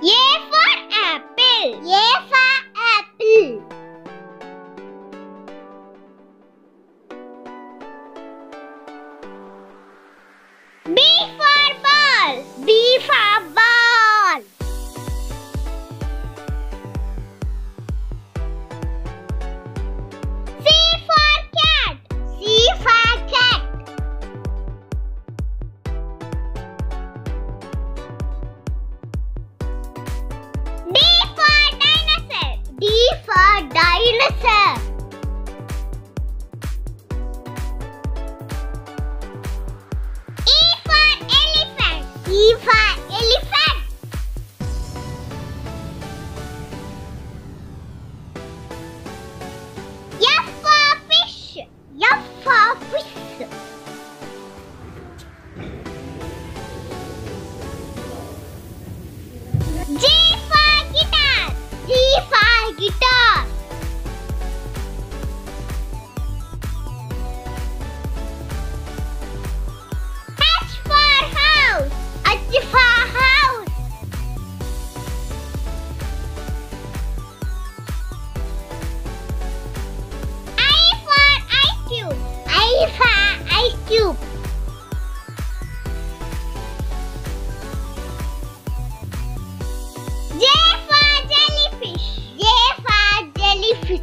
A for apple. A for apple. B for ball. B for ball. C for cat. C for cat. D for dinosaur. D for dinosaur. E for elephant. E for elephant. F for fish. F for fish. G for guitar. G for guitar. H for house. H for house. I for ice cube. I for ice cube. J for jellyfish. J for jellyfish.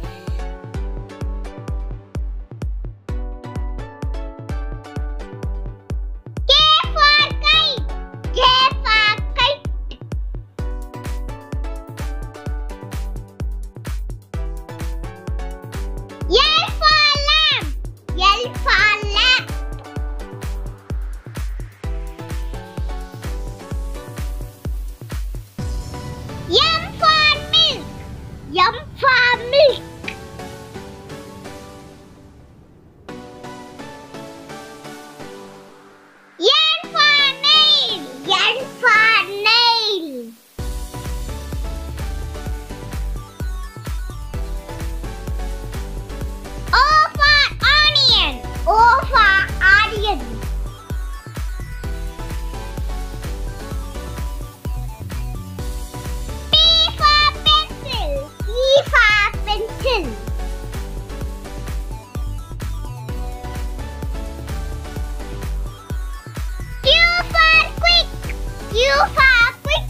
K for kite. K for kite. L for lamp. L for lamp. M for milk. M for milk. N for nail. N for nail. O for onion. O for onion. P for pencil. P for pencil. Q for quick. Q for quick.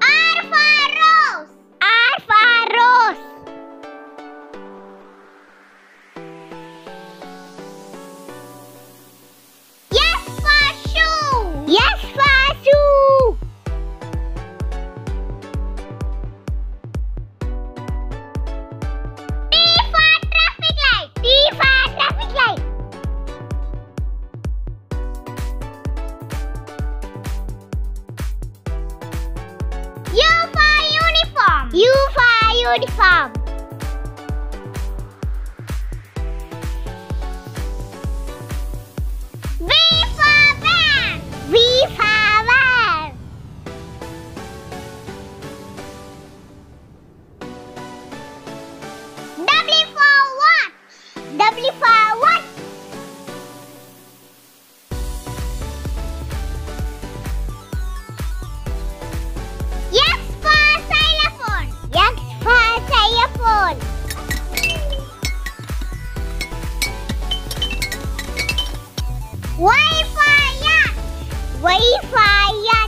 R for rose. R for rose. Yes for shoe. Yes for shoe. T for traffic light. T for traffic light. U for uniform. U for uniform. V for van. V for van. W for watch. W for watch. X for xylophone. X for xylophone. Y for yak. Y for yak.